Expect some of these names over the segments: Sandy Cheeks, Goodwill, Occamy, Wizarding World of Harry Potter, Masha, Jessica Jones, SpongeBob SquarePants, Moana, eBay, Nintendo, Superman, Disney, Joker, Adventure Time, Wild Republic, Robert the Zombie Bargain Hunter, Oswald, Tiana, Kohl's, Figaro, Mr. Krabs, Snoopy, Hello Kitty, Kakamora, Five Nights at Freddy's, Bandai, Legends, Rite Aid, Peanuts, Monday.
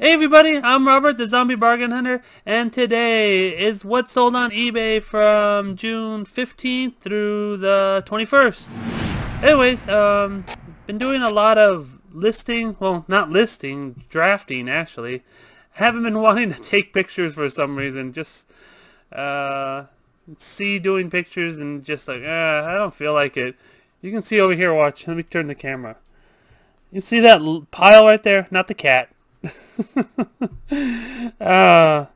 Hey everybody, I'm Robert the Zombie Bargain Hunter, and today is what's sold on eBay from June 15th through the 21st. Anyways, been doing a lot of listing, well not listing, drafting actually. Haven't been wanting to take pictures for some reason, just see doing pictures and just like, I don't feel like it. You can see over here, watch, let me turn the camera. You see that pile right there? Not the cat. That's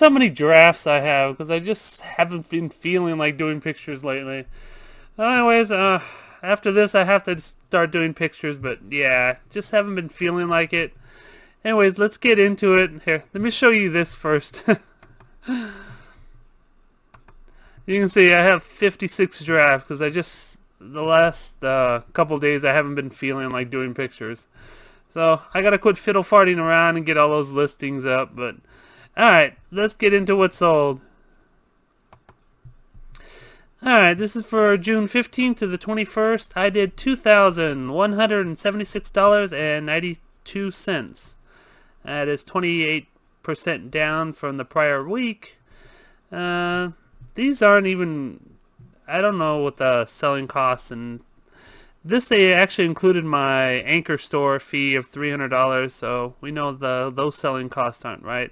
how many drafts I have, because I just haven't been feeling like doing pictures lately. Anyways, after this I have to start doing pictures, but yeah, just haven't been feeling like it. Anyways, let's get into it. Here, let me show you this first. You can see I have 56 drafts, because I just, the last couple days I haven't been feeling like doing pictures. So I gotta quit fiddle farting around and get all those listings up, but alright, let's get into what's sold. Alright, this is for June 15th to the 21st. I did $2,176.92. That is 28% down from the prior week. These aren't even, I don't know what the selling costs and this, they actually included my anchor store fee of $300, so we know those selling costs aren't right.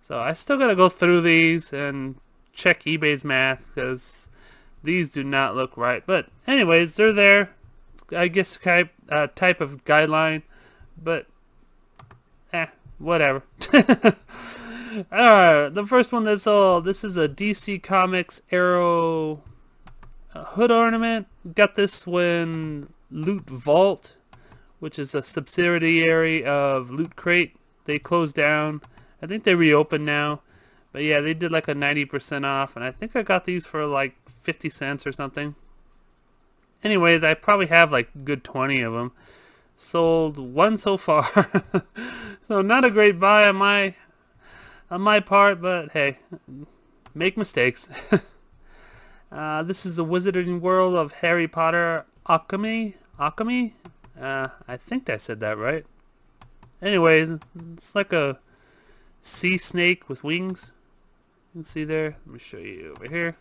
So I still gotta go through these and check eBay's math, because these do not look right. But anyways, they're there. I guess type of guideline, but whatever. Alright, the first one that's sold. This is a DC Comics Arrow hood ornament. Got this when Loot Vault, which is a subsidiary of Loot Crate, they closed down. I think they reopened now, but yeah, they did like a 90% off, and I think I got these for like 50 cents or something. Anyways, I probably have like a good 20 of them. Sold one so far. So not a great buy on my part, but hey, make mistakes. This is the Wizarding World of Harry Potter, Occamy. Occamy? I think I said that right. Anyways, it's like a sea snake with wings. You can see there. Let me show you over here.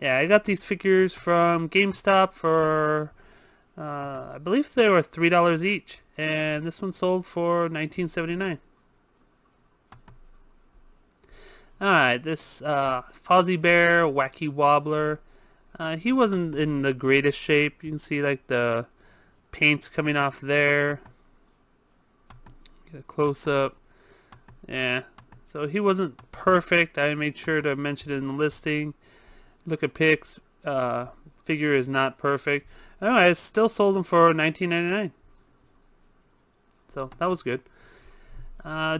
Yeah, I got these figures from GameStop for, I believe they were $3 each. And this one sold for $19.79. Alright, this Fozzie Bear, Wacky Wobbler, he wasn't in the greatest shape. You can see like the paint's coming off there. Get a close up. Yeah, so he wasn't perfect. I made sure to mention it in the listing. Look at pics, figure is not perfect. Anyway, I still sold him for $19.99. So that was good.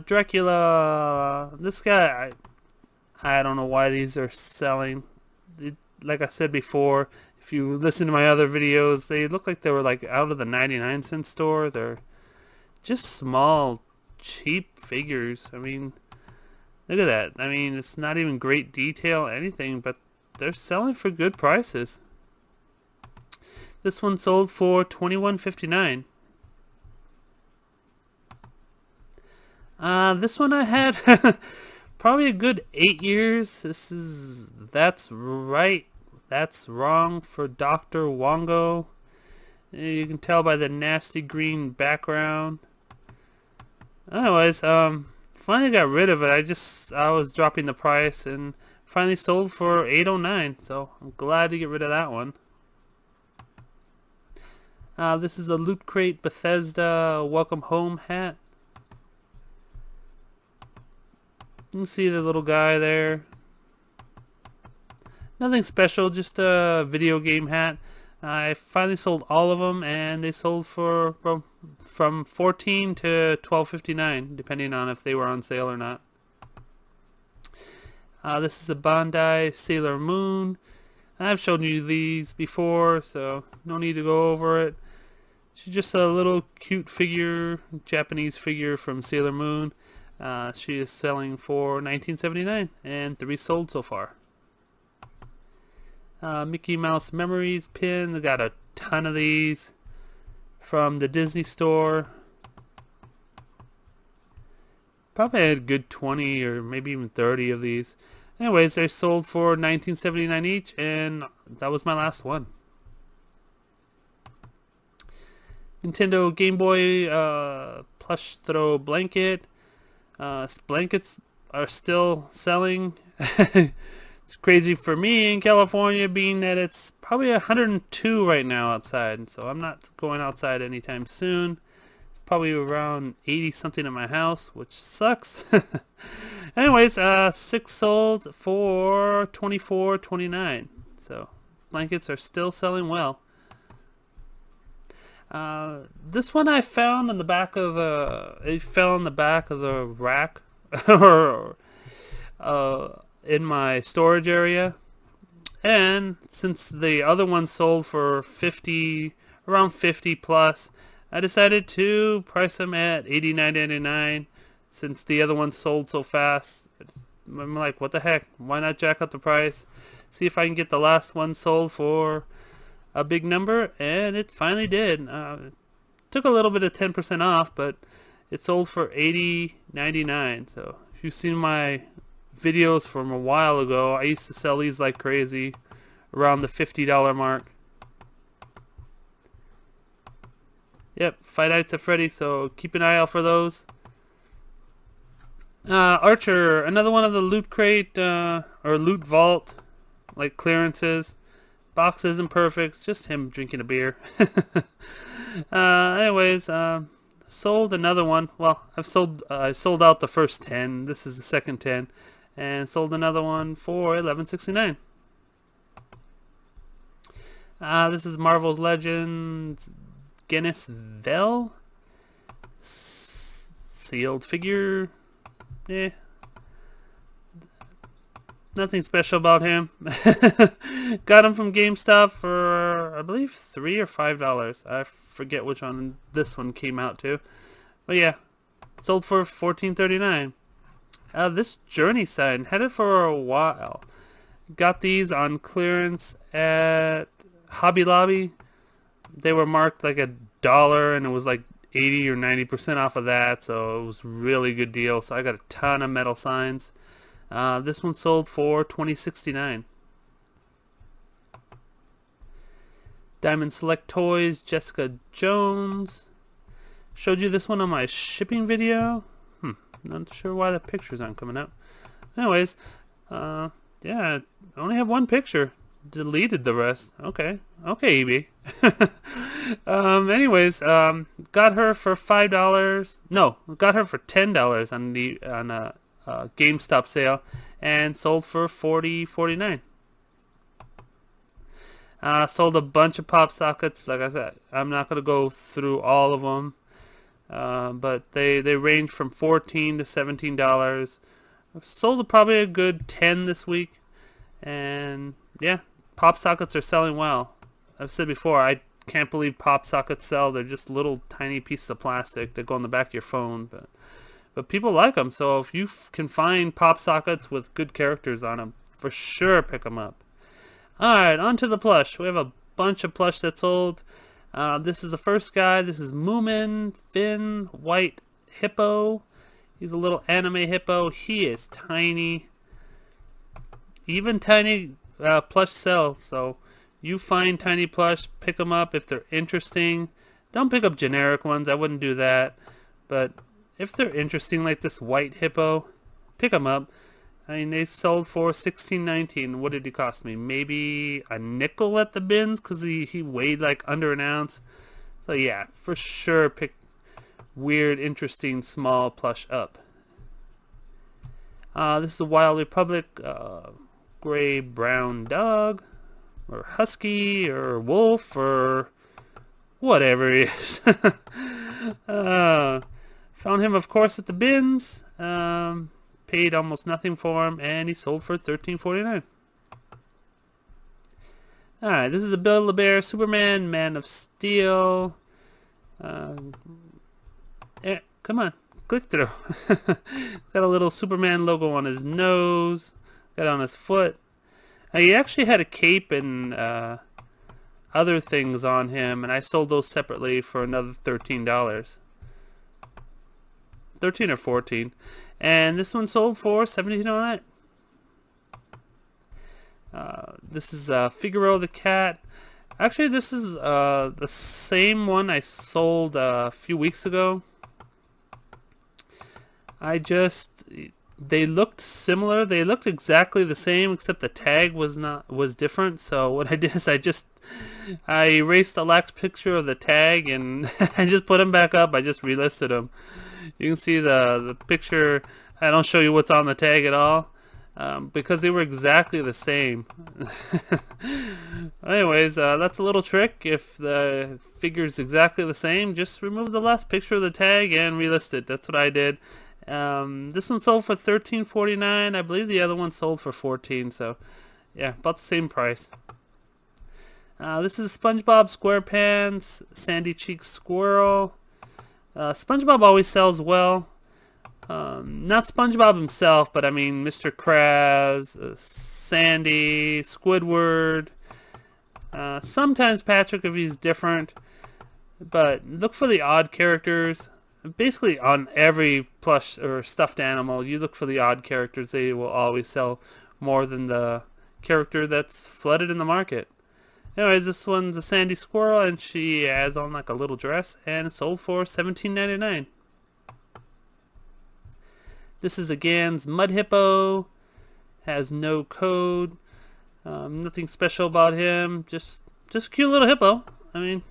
Dracula, this guy, I don't know why these are selling. Like I said before, if you listen to my other videos, they look like they were like out of the 99-cent store. They're just small, cheap figures. I mean, look at that. I mean, it's not even great detail, anything, but they're selling for good prices. This one sold for $21.59. This one I had probably a good 8 years. This is That's Right, That's Wrong for Dr. Wongo. You can tell by the nasty green background. Anyways, finally got rid of it. I was dropping the price and finally sold for $8.09. So I'm glad to get rid of that one. This is a Loot Crate Bethesda Welcome Home hat. You can see the little guy there. Nothing special, just a video game hat. I finally sold all of them, and they sold for from $14 to $12.59, depending on if they were on sale or not. This is a Bandai Sailor Moon. I've shown you these before, so no need to go over it. She's just a little cute figure, Japanese figure from Sailor Moon. She is selling for $19.79, and 3 sold so far. Mickey Mouse Memories pin. They got a ton of these from the Disney store. Probably had a good 20 or maybe even 30 of these. Anyways, they sold for $19.79 each, and that was my last one. Nintendo Game Boy plush throw blanket. Blankets are still selling. It's crazy for me in California, being that it's probably 102 right now outside, so I'm not going outside anytime soon. It's probably around 80 something in my house, which sucks. Anyways, 6 sold for $24.29, so blankets are still selling well. This one I found on the back of it fell on the back of the rack or in my storage area, and since the other one sold for 50, around 50 plus, I decided to price them at $89.99. since the other one sold so fast, I'm like, what the heck, why not jack up the price, see if I can get the last one sold for a big number, and it finally did. It took a little bit of 10% off, but it sold for $80.99. so if you've seen my videos from a while ago, I used to sell these like crazy around the $50 mark. Yep, Five Nights at Freddy's, so keep an eye out for those. Archer, another one of the Loot Crate or Loot Vault like clearances. Box isn't perfect, just him drinking a beer. Anyways, sold another one. Well, I sold out the first 10. This is the second 10, and sold another one for $11.69. This is Marvel's Legends Guinness Vell sealed figure. Yeah. Nothing special about him. Got him from GameStop for, I believe, $3 or $5. I forget which one this one came out to. But yeah, sold for $14.39. This Journey sign, had it for a while. Got these on clearance at Hobby Lobby. They were marked like $1, and it was like 80 or 90% off of that. So it was really good deal. So I got a ton of metal signs. This one sold for $20.69. Diamond Select Toys, Jessica Jones. Showed you this one on my shipping video. Not sure why the pictures aren't coming up. Anyways, yeah, I only have one picture. Deleted the rest. Okay. Okay, EB. Anyways, got her for $5. No, got her for $10 on the GameStop sale, and sold for $40.49. Sold a bunch of PopSockets. Like I said, I'm not gonna go through all of them, but they range from $14 to $17. I've sold probably a good 10 this week, and yeah, PopSockets are selling well. I've said before, I can't believe PopSockets sell. They're just little tiny pieces of plastic that go on the back of your phone, but people like them, so if you can find PopSockets with good characters on them, for sure pick them up. Alright, on to the plush. We have a bunch of plush that sold. This is the first guy. This is Moomin, Finn, White Hippo. He's a little anime hippo. He is tiny. Even tiny plush sells, so you find tiny plush, pick them up if they're interesting. Don't pick up generic ones. I wouldn't do that, but if they're interesting, like this White Hippo, pick them up. I mean, they sold for $16.19. What did he cost me? Maybe a nickel at the bins, because he weighed like under an ounce. So yeah, for sure pick weird, interesting, small plush up. This is the Wild Republic gray brown dog, or husky, or wolf, or whatever it is. Found him, of course, at the bins. Paid almost nothing for him, and he sold for $13.49. Alright, this is a Build-A-Bear Superman, Man of Steel. Yeah, come on, click through. Got a little Superman logo on his nose, got on his foot. He actually had a cape and other things on him, and I sold those separately for another $13. 13 or 14. And this one sold for $72.99. This is Figaro the Cat. Actually, this is the same one I sold a few weeks ago. They looked similar. They looked exactly the same, except the tag was different. So what I did is I erased the last picture of the tag and I just put them back up. I just relisted them. You can see the picture. I don't show you what's on the tag at all. Because they were exactly the same. Anyways, that's a little trick. If the figure's exactly the same, just remove the last picture of the tag and relist it. That's what I did. This one sold for $13.49. I believe the other one sold for $14. So, yeah, about the same price. This is SpongeBob SquarePants, Sandy Cheek Squirrel. SpongeBob always sells well. Not SpongeBob himself, but I mean Mr. Krabs, Sandy, Squidward, sometimes Patrick if he's different, but look for the odd characters. Basically on every plush or stuffed animal, you look for the odd characters. They will always sell more than the character that's flooded in the market. Anyways, this one's a Sandy Squirrel, and she has on like a little dress, and sold for $17.99. This is again's Mud Hippo, has no code, nothing special about him, just a cute little hippo. I mean,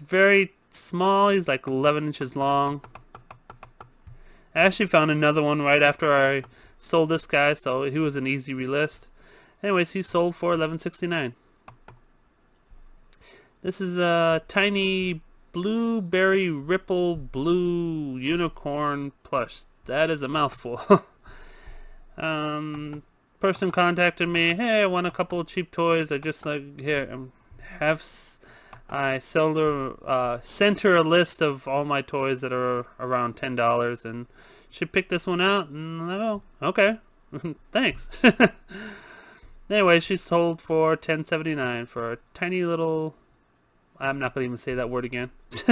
very small, he's like 11 inches long. I actually found another one right after I sold this guy, so he was an easy relist. Anyways, he sold for $11.69. This is a tiny Blueberry Ripple Blue Unicorn plush. That is a mouthful. Person contacted me. Hey, I want a couple of cheap toys. I just like here. I sent her a list of all my toys that are around $10, and she picked this one out. And oh, okay, thanks. Anyway, she's sold for $10.79 for a tiny little. I'm not going to even say that word again. This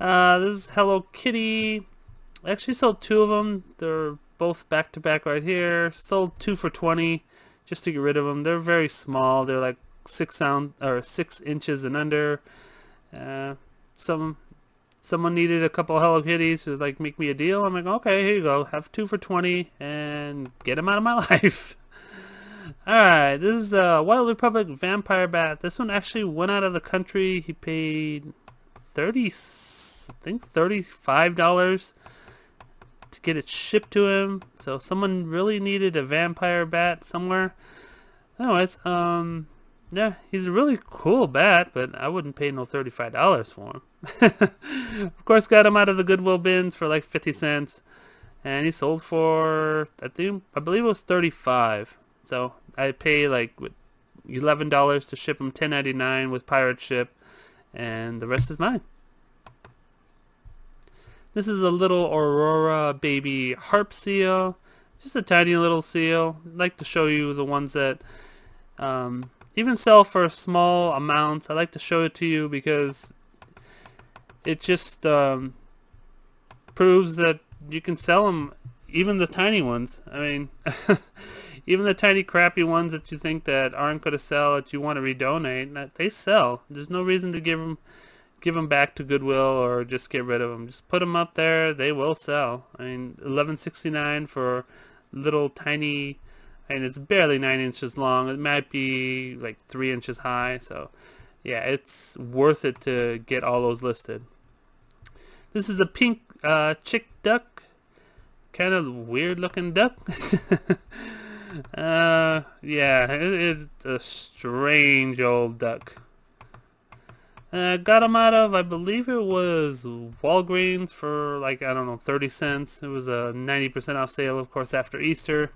is Hello Kitty. I actually sold two of them. They're both back to back right here. Sold two for $20 just to get rid of them. They're very small. They're like 6 inches and under. Someone needed a couple of Hello Kitties. She was like, make me a deal. I'm like, okay, here you go. Have two for $20 and get them out of my life. Alright, this is Wild Republic Vampire Bat. This one actually went out of the country. He paid $35 to get it shipped to him. So someone really needed a vampire bat somewhere. Anyways, yeah, he's a really cool bat, but I wouldn't pay no $35 for him. Of course, got him out of the Goodwill bins for like 50 cents, and he sold for I believe it was $35. So I pay like $11 to ship them, $10.99 with pirate ship, and the rest is mine. This is a little Aurora baby harp seal, just a tiny little seal. I'd like to show you the ones that even sell for small amounts. I like to show it to you because it just proves that you can sell them, even the tiny ones. I mean. Even the tiny crappy ones that you think that aren't going to sell, that you want to redonate, they sell. There's no reason to give them back to Goodwill or just get rid of them. Just put them up there. They will sell. I mean, $11.69 for little tiny, and it's barely 9 inches long. It might be like 3 inches high. So, yeah, it's worth it to get all those listed. This is a pink chick duck. Kind of weird looking duck. Yeah, it's a strange old duck. Got him out of, I believe it was Walgreens for like, I don't know, 30 cents. It was a 90% off sale, of course, after Easter.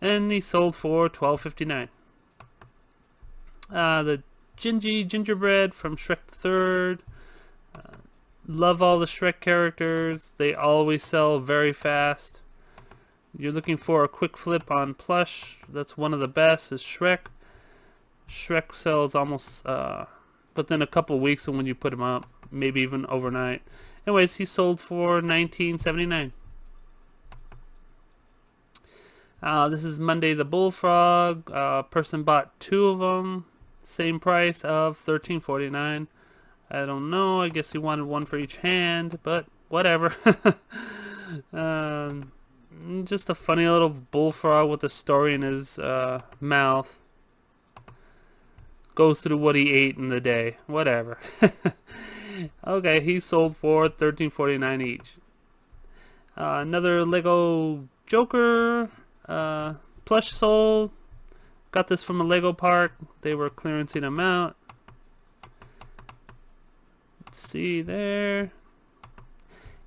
And he sold for $12.59. The gingerbread from Shrek the Third. Love all the Shrek characters. They always sell very fast. You're looking for a quick flip on plush, that's one of the best, is Shrek. Shrek sells almost within a couple weeks of when you put him up. maybe even overnight. Anyways, he sold for $19.79. This is Monday the Bullfrog. Person bought two of them. Same price of $13.49. I don't know. I guess he wanted one for each hand, but whatever. Just a funny little bullfrog with a story in his mouth. Goes through what he ate in the day. Whatever. Okay, he sold for $13.49 each. Another Lego Joker plush sold. Got this from a Lego park. They were clearancing them out. Let's see there.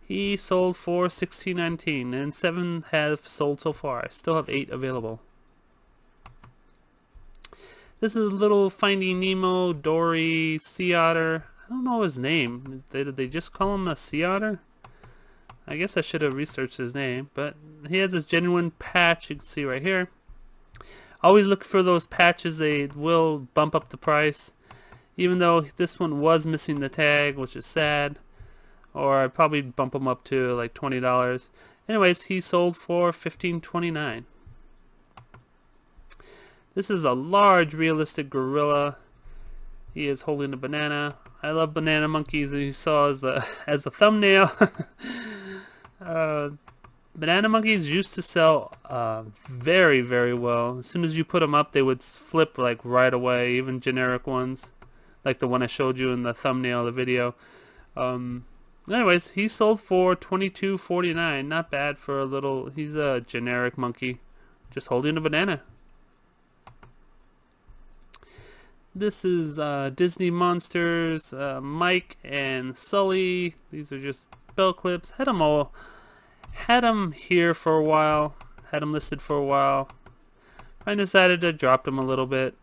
He sold for $16.19, and 7 have sold so far. I still have 8 available. This is a little Finding Nemo, Dory, Sea Otter. I don't know his name. Did they just call him a Sea Otter? I guess I should have researched his name, but he has this genuine patch you can see right here. Always look for those patches. They will bump up the price, even though this one was missing the tag, which is sad. Or I'd probably bump him up to like $20. Anyways, he sold for $15.29. This is a large realistic gorilla. He is holding a banana. I love banana monkeys, as you saw as the thumbnail. Banana monkeys used to sell very, very well. As soon as you put them up, they would flip like right away. Even generic ones, like the one I showed you in the thumbnail of the video. Anyways, he sold for $22.49. Not bad for a little... He's a generic monkey, just holding a banana. This is Disney Monsters, Mike and Sully. These are just bell clips. Had them here for a while. Had them listed for a while. I decided to drop them a little bit,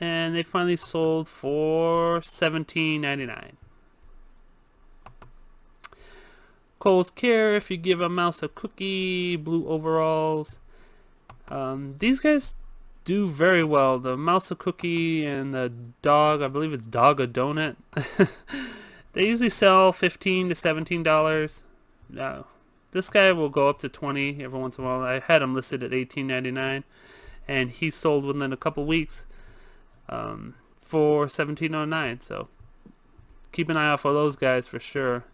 and they finally sold for $17.99. Kohl's Care, if you give a mouse a cookie, blue overalls. These guys do very well. The mouse a cookie and the dog, I believe it's dog a donut. They usually sell $15 to $17. No, this guy will go up to $20 every once in a while. I had him listed at $18.99, and he sold within a couple weeks for $17.09. So keep an eye out for those guys for sure.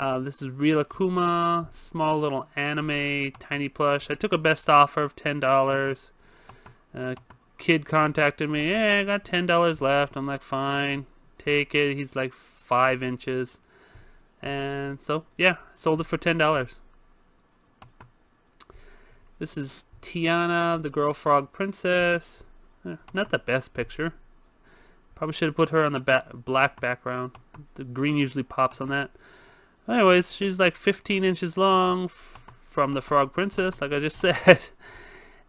This is Real Akuma, small little anime, tiny plush. I took a best offer of $10. Kid contacted me, hey, I got $10 left. I'm like, fine, take it. He's like 5 inches. And so, yeah, sold it for $10. This is Tiana, the girl frog princess. Not the best picture. Probably should have put her on the black background. The green usually pops on that. Anyways, she's like 15 inches long from the Frog Princess, like I just said.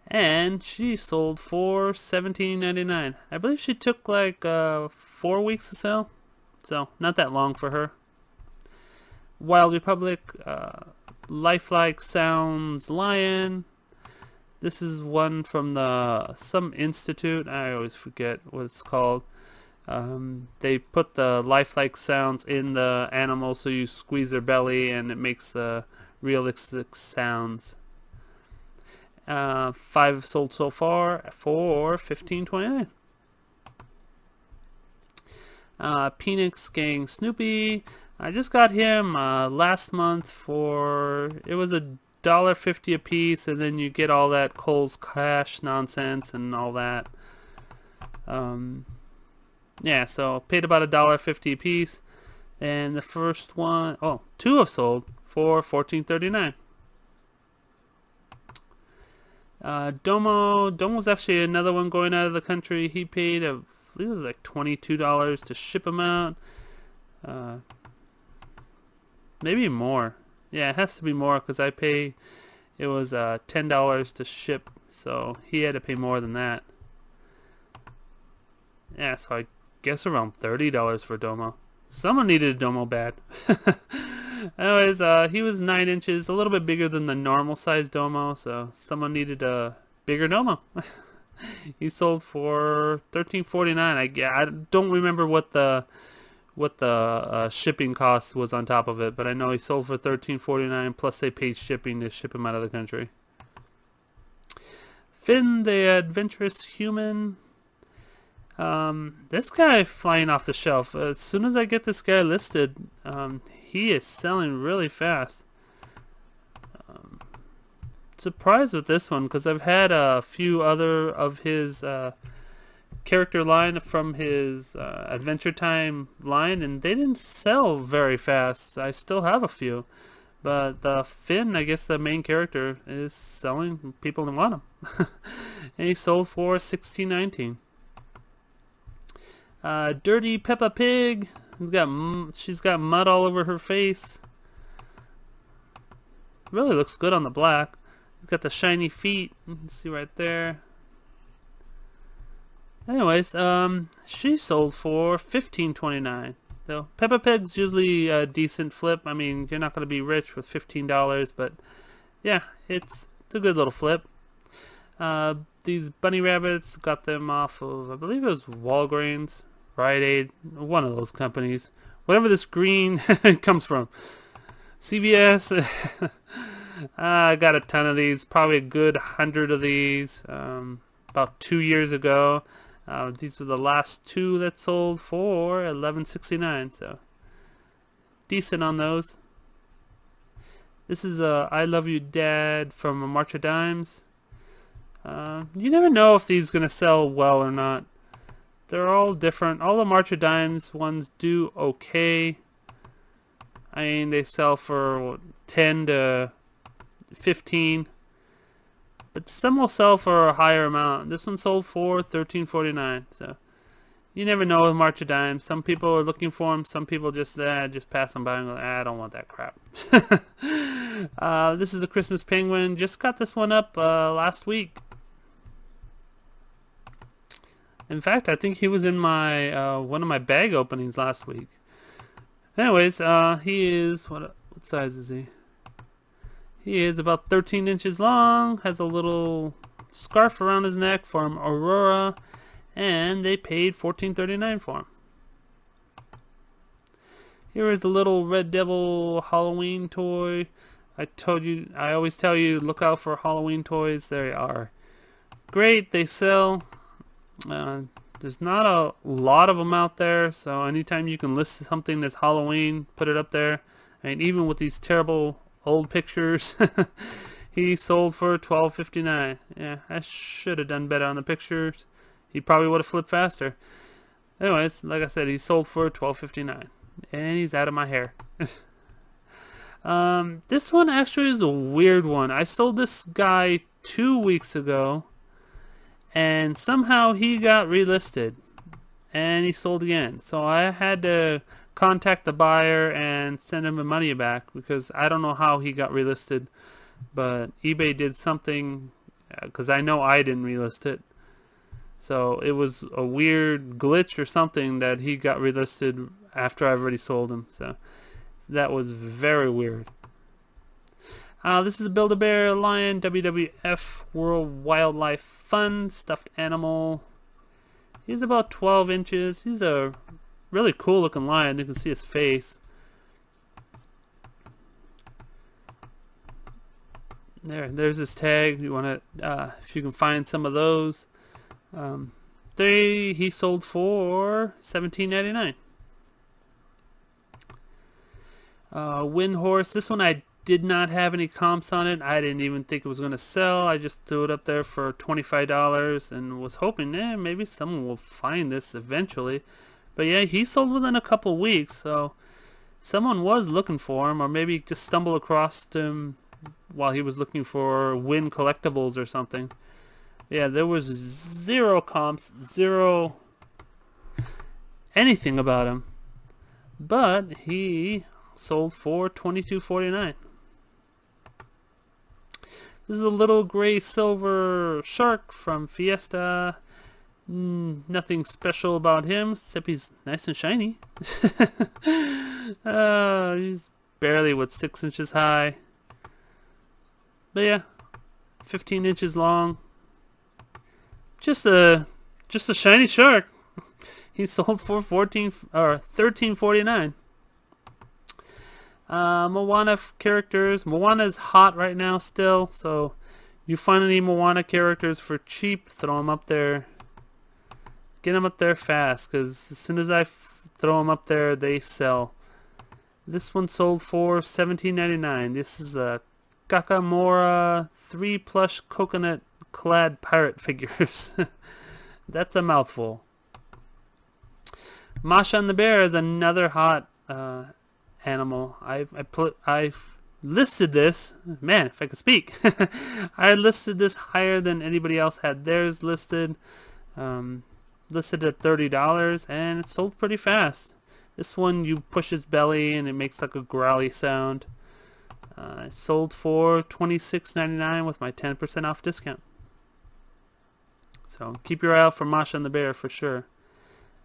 And she sold for $17.99. I believe she took like 4 weeks to sell. So, not that long for her. Wild Republic, Lifelike Sounds Lion. This is one from the some institute. I always forget what it's called. They put the lifelike sounds in the animal, so you squeeze their belly and it makes the realistic sounds. 5 sold so far for $15.29. Peanuts Gang Snoopy. I just got him last month for, it was $1.50 a piece, and then you get all that Kohl's cash nonsense and all that. Yeah, so paid about $1.50 a piece, and the first one, oh, 2 have sold for $14.39. Domo's actually another one going out of the country. He paid, I believe it was like $22 to ship him out. Maybe more. Yeah, it has to be more because I pay. It was $10 to ship, so he had to pay more than that. Yeah, so I guess around $30 for Domo. Someone needed a Domo bad. Anyways, he was 9 inches, a little bit bigger than the normal size Domo, so someone needed a bigger Domo. He sold for $13.49. I don't remember what the what the shipping cost was on top of it, but I know he sold for $13.49 plus they paid shipping to ship him out of the country. Finn, the adventurous human. This guy flying off the shelf. As soon as I get this guy listed, he is selling really fast. Surprised with this one because I've had a few other of his character line from his Adventure Time line, and they didn't sell very fast. I still have a few, but the Finn, I guess the main character, is selling. People don't want him. And he sold for $16.19. Dirty Peppa Pig. She's got mud all over her face. Really looks good on the black. He's got the shiny feet. You can see right there. Anyways, she sold for $15.29. So Peppa Pig's usually a decent flip. I mean, you're not going to be rich with $15, but yeah, it's a good little flip. These bunny rabbits, got them off of, I believe it was Walgreens, Rite Aid, one of those companies. Whatever this green comes from. CVS. I got a ton of these, probably a good 100 of these about 2 years ago. These were the last two that sold for $11.69, so decent on those. This is a I Love You Dad from a March of Dimes. You never know if these are going to sell well or not. They're all different. All the March of Dimes ones do okay. I mean, they sell for what, 10 to 15, but some will sell for a higher amount. This one sold for $13.49, so you never know with March of Dimes. Some people are looking for them. Some people just pass them by and go, ah, I don't want that crap. This is a Christmas penguin. Just got this one up last week. In fact, I think he was in my one of my bag openings last week. Anyways, he is what size is he? He is about 13 inches long, has a little scarf around his neck from Aurora, and they paid $14.39 for him. Here is the little Red Devil Halloween toy. I always tell you, look out for Halloween toys. They are great. They sell. There's not a lot of them out there, so anytime you can list something that's Halloween, put it up there. I mean, even with these terrible old pictures, he sold for $12.59. yeah, I should have done better on the pictures. He probably would have flipped faster. Anyways, like I said, he sold for $12.59, and he's out of my hair. This one actually is a weird one. I sold this guy 2 weeks ago, and somehow he got relisted and he sold again, so I had to contact the buyer and send him the money back because I don't know how he got relisted, but eBay did something because I know I didn't relist it, so it was a weird glitch or something that he got relisted after I've already sold him, so that was very weird. This is a Build-A-Bear Lion WWF World Wildlife Fund stuffed animal. He's about 12 inches. He's a really cool looking lion. You can see his face. There's his tag. You want to, if you can find some of those. He sold for $17.99. Wind Horse. This one I did not have any comps on it. I didn't even think it was going to sell. I just threw it up there for $25 and was hoping, maybe someone will find this eventually. But yeah, he sold within a couple weeks, so someone was looking for him, or maybe just stumbled across him while he was looking for Win collectibles or something. Yeah, there was zero comps, zero anything about him, but he sold for $22.49. This is a little gray silver shark from Fiesta. Nothing special about him, except he's nice and shiny. He's barely, 6 inches high. But yeah, 15 inches long. Just a shiny shark. He sold for $13.49. Moana characters. Moana's hot right now still, so you find any Moana characters for cheap, throw them up there. Get them up there fast, because as soon as I throw them up there, they sell. This one sold for $17.99. This is a Kakamora 3 plush coconut clad pirate figures. That's a mouthful. Masha and the Bear is another hot animal. I've listed this, man, if I could speak. I listed this higher than anybody else had theirs listed. Listed at $30, and it sold pretty fast. This one, you push his belly and it makes like a growly sound. It sold for $26.99 with my 10% off discount. So keep your eye out for Masha and the Bear for sure.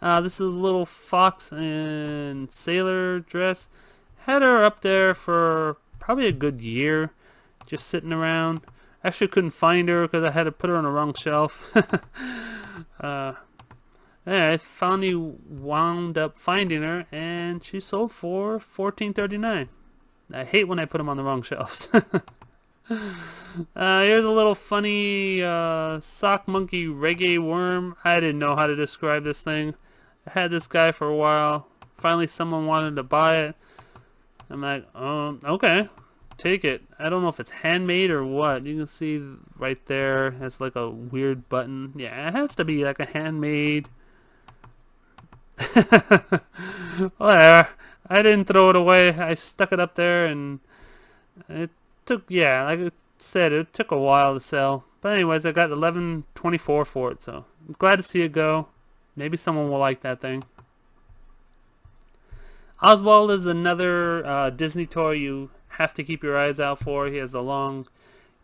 This is little fox in sailor dress. Had her up there for probably a good year, just sitting around. Actually couldn't find her because I had to put her on the wrong shelf. I finally wound up finding her, and she sold for $14.39. I hate when I put them on the wrong shelves. Here's a little funny sock monkey reggae worm. I didn't know how to describe this thing. I had this guy for a while. Finally someone wanted to buy it. I'm like, okay, take it. I don't know if it's handmade or what. You can see right there, it's like a weird button. Yeah, it has to be like a handmade. Whatever. I didn't throw it away. I stuck it up there, and it took, yeah, like I said, it took a while to sell. But anyways, I got $11.24 for it, so I'm glad to see it go. Maybe someone will like that thing. Oswald is another Disney toy you have to keep your eyes out for. He has the long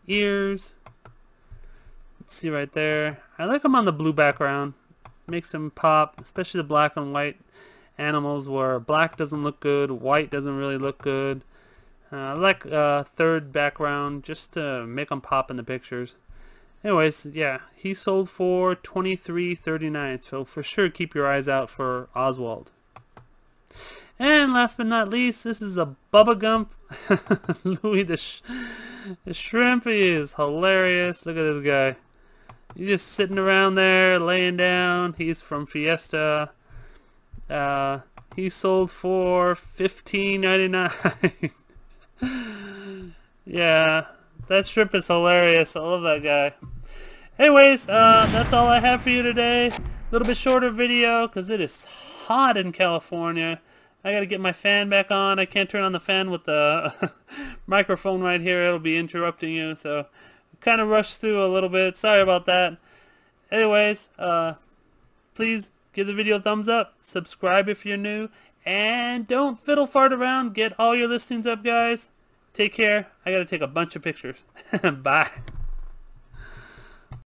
ears. Let's see right there. I like him on the blue background. Makes him pop, especially the black and white animals, where black doesn't look good, white doesn't really look good. I like third background just to make them pop in the pictures. Anyways, yeah, he sold for $23.39, so for sure keep your eyes out for Oswald. And last but not least, this is a Bubba Gump. Louis the Shrimp is hilarious. Look at this guy. He's just sitting around there, laying down. He's from Fiesta. He sold for $15.99. Yeah, that shrimp is hilarious. I love that guy. Anyways, that's all I have for you today. A little bit shorter video because it is hot in California. I gotta get my fan back on. I can't turn on the fan with the microphone right here. It'll be interrupting you. So, kind of rushed through a little bit. Sorry about that. Anyways, please give the video a thumbs up, subscribe if you're new, and don't fiddle fart around. Get all your listings up, guys. Take care. I gotta take a bunch of pictures. Bye.